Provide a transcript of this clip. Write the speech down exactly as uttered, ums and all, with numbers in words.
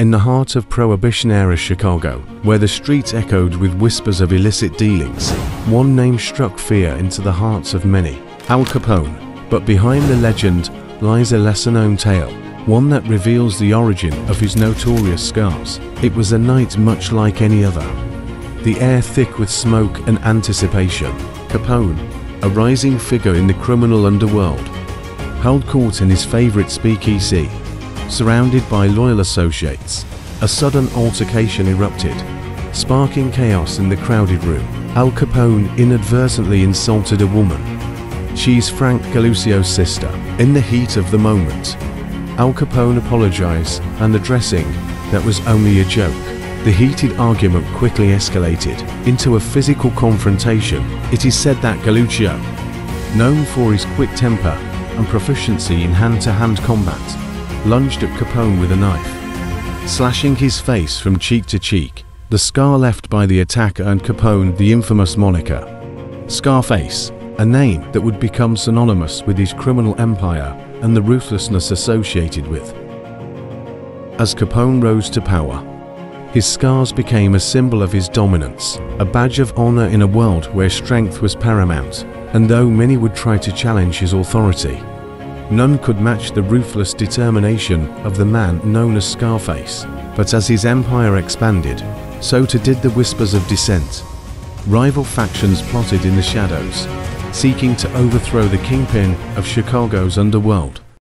in the heart of Prohibition-era Chicago, where the streets echoed with whispers of illicit dealings, one name struck fear into the hearts of many: Al Capone. But behind the legend lies a lesser-known tale, one that reveals the origin of his notorious scars. It was a night much like any other, the air thick with smoke and anticipation. Capone, a rising figure in the criminal underworld, held court in his favorite speakeasy, surrounded by loyal associates. A sudden altercation erupted, sparking chaos in the crowded room. Al Capone inadvertently insulted a woman. She's Frank Galuccio's sister. In the heat of the moment, Al Capone apologized, and the dressing that was only a joke. The heated argument quickly escalated into a physical confrontation. It is said that Galuccio, known for his quick temper and proficiency in hand-to-hand combat, lunged at Capone with a knife, slashing his face from cheek to cheek. The scar left by the attack earned Capone the infamous moniker Scarface, a name that would become synonymous with his criminal empire and the ruthlessness associated with. As Capone rose to power, his scars became a symbol of his dominance, a badge of honor in a world where strength was paramount. And though many would try to challenge his authority, none could match the ruthless determination of the man known as Scarface. But as his empire expanded, so too did the whispers of dissent. Rival factions plotted in the shadows, seeking to overthrow the kingpin of Chicago's underworld.